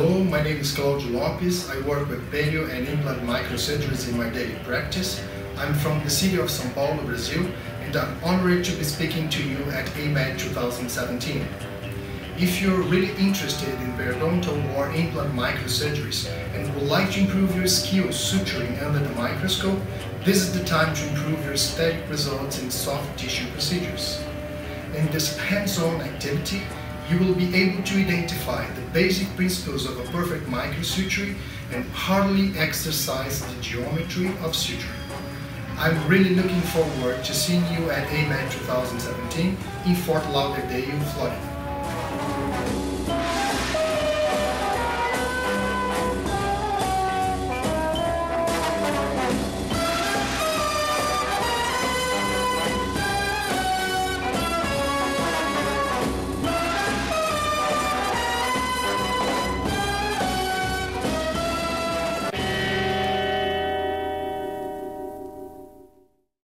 Hello, my name is Claudio Lopes. I work with paleo and implant microsurgeries in my daily practice. I'm from the city of Sao Paulo, Brazil, and I'm honored to be speaking to you at AMED 2017. If you're really interested in periodontal or implant microsurgeries and would like to improve your skills suturing under the microscope, this is the time to improve your aesthetic results in soft tissue procedures. In this hands-on activity, you will be able to identify the basic principles of a perfect microsuturing and hardly exercise the geometry of suturing. I'm really looking forward to seeing you at AMED 2017 in Fort Lauderdale, Florida.